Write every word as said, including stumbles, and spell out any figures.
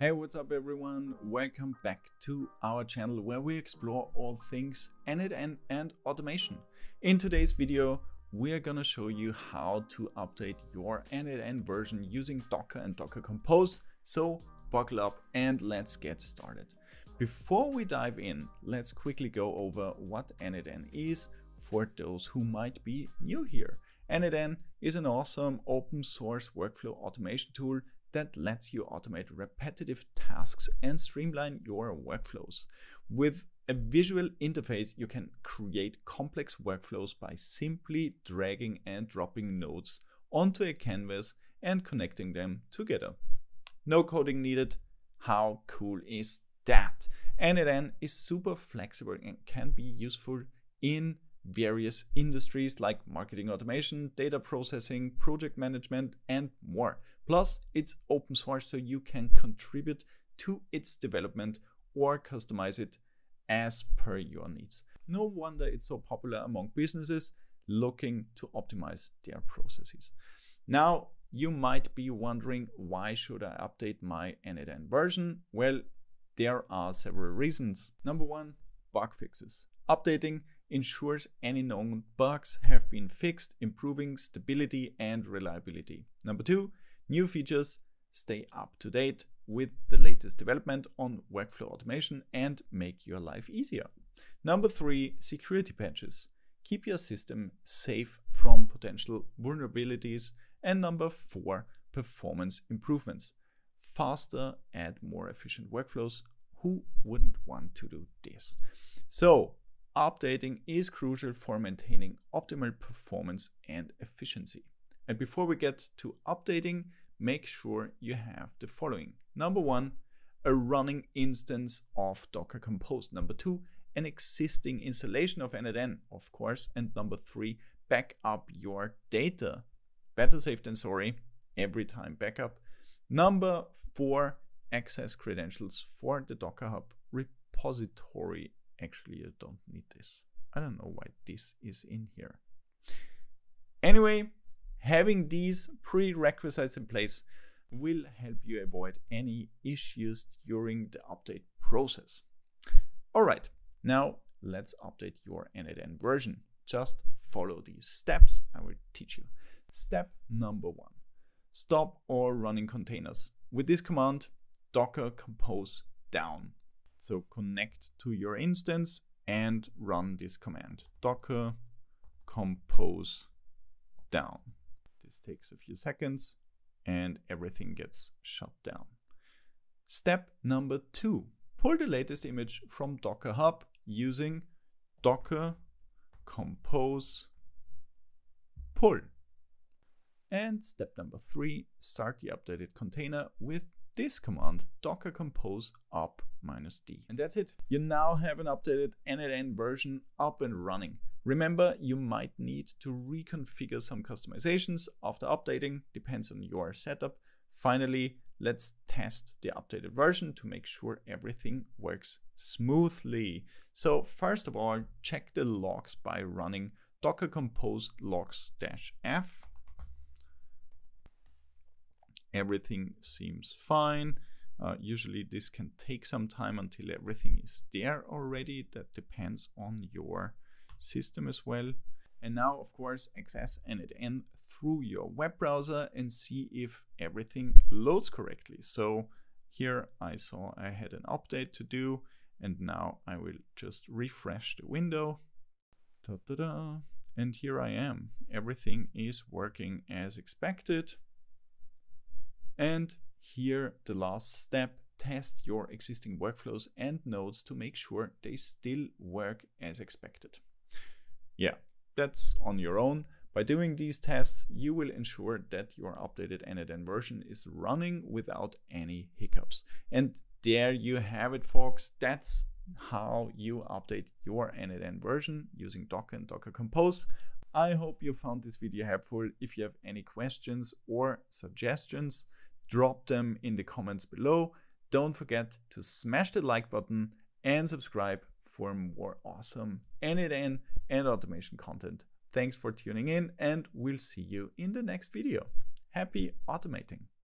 Hey, what's up everyone? Welcome back to our channel where we explore all things n eight n and automation. In today's video, we are gonna show you how to update your n eight n version using Docker and Docker Compose. So buckle up and let's get started. Before we dive in, let's quickly go over what n eight n is for those who might be new here. n eight n is an awesome open source workflow automation tool that lets you automate repetitive tasks and streamline your workflows. With a visual interface, you can create complex workflows by simply dragging and dropping nodes onto a canvas and connecting them together. No coding needed. How cool is that? n eight n is super flexible and can be useful in various industries like marketing automation, data processing, project management, and more. Plus, it's open source, so you can contribute to its development or customize it as per your needs. No wonder it's so popular among businesses looking to optimize their processes. Now, you might be wondering, why should I update my n eight n version? Well, there are several reasons. Number one, bug fixes. Updating ensures any known bugs have been fixed, improving stability and reliability. Number two, new features. Stay up to date with the latest development on workflow automation and make your life easier. Number three, security patches. Keep your system safe from potential vulnerabilities. And number four, performance improvements. Faster and more efficient workflows. Who wouldn't want to do this? So, updating is crucial for maintaining optimal performance and efficiency. And before we get to updating, make sure you have the following. Number one, a running instance of Docker Compose. Number two, an existing installation of n eight n, of course. And number three, back up your data. Better safe than sorry, every time backup. Number four, access credentials for the Docker Hub repository. Actually, you don't need this. I don't know why this is in here. Anyway, having these prerequisites in place will help you avoid any issues during the update process. All right, now let's update your n eight n version. Just follow these steps. I will teach you. Step number one, stop all running containers. With this command, Docker Compose down. So connect to your instance and run this command, Docker Compose down. This takes a few seconds and everything gets shut down. Step number two, pull the latest image from Docker Hub using Docker Compose pull. And step number three, start the updated container with this command, Docker Compose up minus D. And that's it. You now have an updated n eight n version up and running. Remember, you might need to reconfigure some customizations after updating, depends on your setup. Finally, let's test the updated version to make sure everything works smoothly. So first of all, check the logs by running Docker Compose logs-f. Everything seems fine. Uh, usually this can take some time until everything is there already. That depends on your system as well. And now, of course, access n eight n through your web browser and see if everything loads correctly. So here I saw I had an update to do, and now I will just refresh the window. Ta-da-da. And here I am. Everything is working as expected. And here, the last step, test your existing workflows and nodes to make sure they still work as expected. Yeah, that's on your own. By doing these tests, you will ensure that your updated n eight n version is running without any hiccups. And there you have it, folks. That's how you update your n eight n version using Docker and Docker Compose. I hope you found this video helpful. If you have any questions or suggestions, drop them in the comments below. Don't forget to smash the like button and subscribe for more awesome n eight n and automation content. Thanks for tuning in, and we'll see you in the next video. Happy automating!